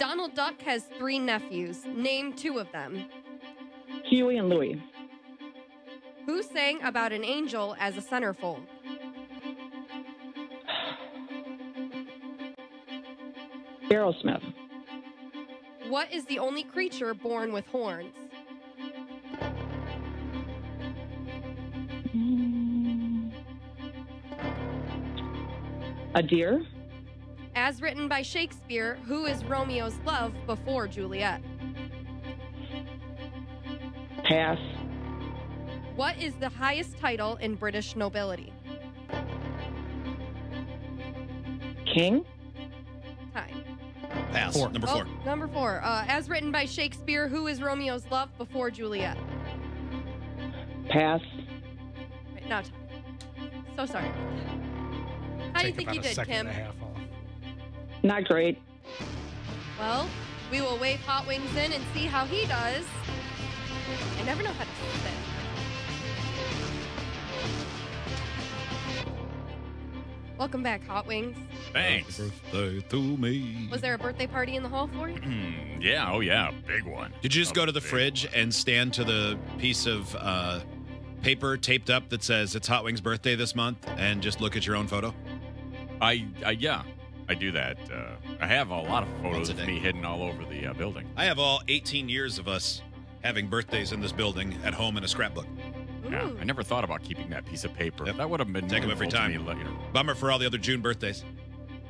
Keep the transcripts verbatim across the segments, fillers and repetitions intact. Donald Duck has three nephews. Name two of them. Huey and Louie. Who sang about an angel as a centerfold? Aerosmith. What is the only creature born with horns? A deer? As written by Shakespeare, who is Romeo's love before Juliet? Pass. What is the highest title in British nobility? King? Time. Pass. Four. Number four. Oh, number four. Uh, as written by Shakespeare, who is Romeo's love before Juliet? Pass. Right, now time. So sorry. How do you think you did, Kim? Not great. Well, we will wave Hot Wings in and see how he does. I never know how to do this. Welcome back, Hot Wings. Thanks. Birthday to me. Was there a birthday party in the hall for you? Yeah, oh yeah, big one. Did you just go to the fridge and stand to the piece of uh, paper taped up that says it's Hot Wings' birthday this month and just look at your own photo? I, I yeah, I do that. Uh, I have a lot of photos of me hidden all over the uh, building. I have all eighteen years of us having birthdays in this building at home in a scrapbook. Yeah, I never thought about keeping that piece of paper. Yep. That would have been take them every time. Me, you know. Bummer for all the other June birthdays.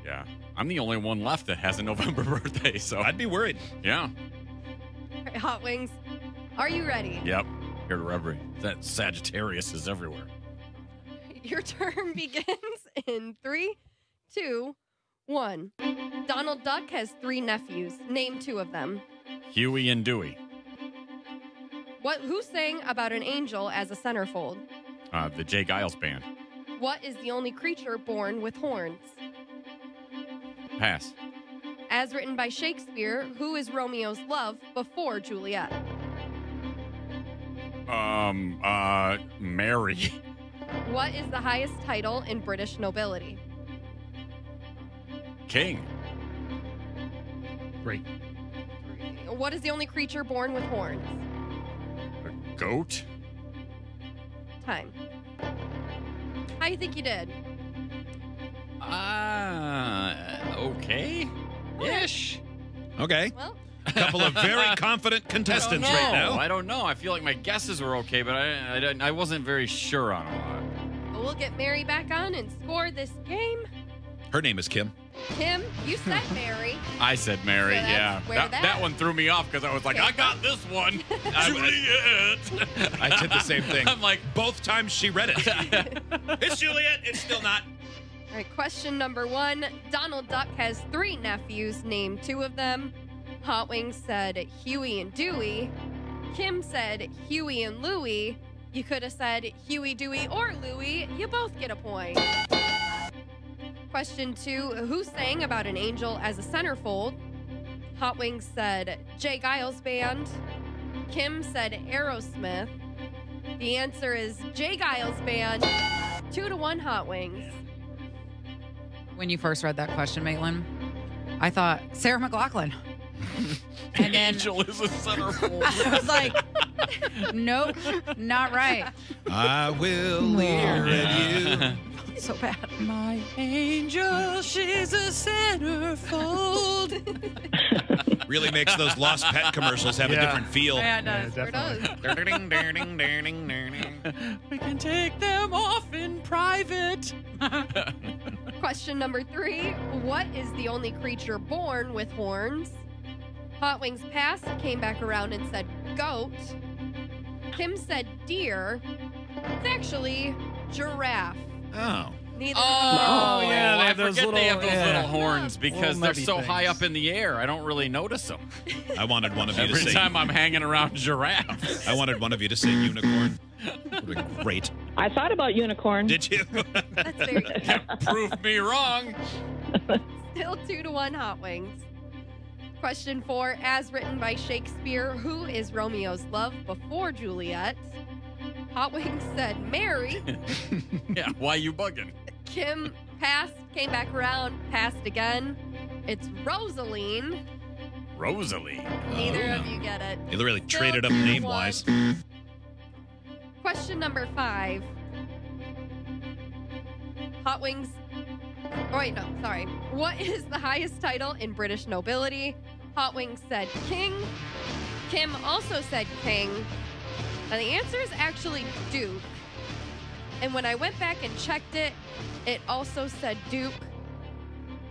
Yeah, I'm the only one left that has a November birthday, so I'd be worried. Yeah. Right, Hot Wings, are you ready? Yep. Here to rubbery. That Sagittarius is everywhere. Your turn begins in three, two, one. Donald Duck has three nephews. Name two of them. Huey and Dewey. What? Who sang about an angel as a centerfold? Uh, the J. Geils Band. What is the only creature born with horns? Pass. As written by Shakespeare, who is Romeo's love before Juliet? Um, uh, Mary. What is the highest title in British nobility? King. Great. What is the only creature born with horns? Goat? Time. How do you think you did? Ah, uh, okay. Ish. Okay. Well, a couple of very confident contestants right now. I don't know. I feel like my guesses were okay, but I, I, I wasn't very sure on a lot. We'll get Mary back on and score this game. Her name is Kim. Kim, you said Mary. I said Mary, so yeah. That, that, that one threw me off because I was like, okay. I got this one. Juliet. I did the same thing. I'm like, both times she read it. It's Juliet. It's still not. All right, question number one. Donald Duck has three nephews. Name two of them. Hot Wings said Huey and Dewey. Kim said Huey and Louie. You could have said Huey, Dewey, or Louie. You both get a point. Question two, who sang about an angel as a centerfold? Hot Wings said J. Geils Band. Kim said Aerosmith. The answer is J. Geils Band. Two to one, Hot Wings. When you first read that question, Maitland, I thought, Sarah McLachlan. And then, angel is a centerfold. I was like, nope, not right. I will leer at you. So bad. My angel, she's a centerfold. Really makes those Lost Pet commercials have yeah. a different feel. Yeah, it does. Yeah, it does. We can take them off in private. Question number three. What is the only creature born with horns? Hot Wings passed, came back around and said goat. Kim said deer. It's actually giraffe. Oh. Neither oh, no. yeah. They have I those little, they have those yeah. little horns because little they're so things. high up in the air. I don't really notice them. I wanted one of you Every to say. Every time I'm hanging around giraffes. I wanted one of you to say unicorn. Great. I thought about unicorn. Did you? That's very good. That proved me wrong. Still two to one, Hot Wings. Question four, as written by Shakespeare, who is Romeo's love before Juliet? Hot Wings said Mary. Yeah, why you bugging? Kim passed, came back around, passed again. It's Rosaline. Rosaline. Neither oh, no. of you get it. They really traded up name-wise. Question number five. Hot wings. Oh, wait, no, sorry. What is the highest title in British nobility? Hot wings said king. Kim also said king. And the answer is actually duke. And when I went back and checked it, it also said duke.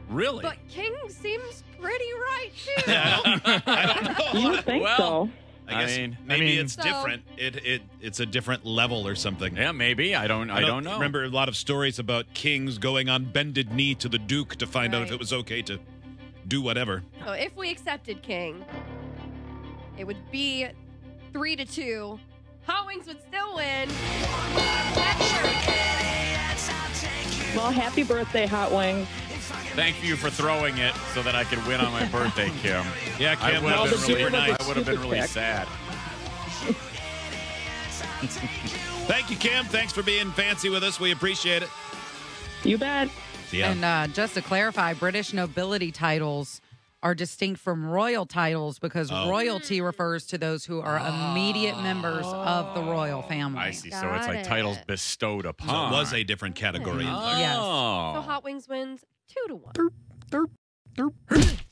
Really? But king seems pretty right, too. I don't know. You would think well, so. I guess I mean, maybe I mean, it's so. different. It it it's a different level or something. Yeah, maybe. I don't. I, I don't, don't know. Remember a lot of stories about kings going on bended knee to the duke to find right. out if it was okay to do whatever. So if we accepted king, it would be three to two. Hot wings would still win. Well, happy birthday, Hot Wings. Thank you for throwing it so that I could win on my birthday, Kim. Yeah, Kim, I would have been, really, nice. been really sad. Thank you, Kim. Thanks for being fancy with us. We appreciate it. You bet. Yeah. And uh, just to clarify, British nobility titles are distinct from royal titles because oh. royalty refers to those who are immediate oh. members of the royal family. I see. Got so it's like it. titles bestowed upon. So it was a different category. Oh. Yes. So Hot Wings wins two to one. Derp, derp, derp.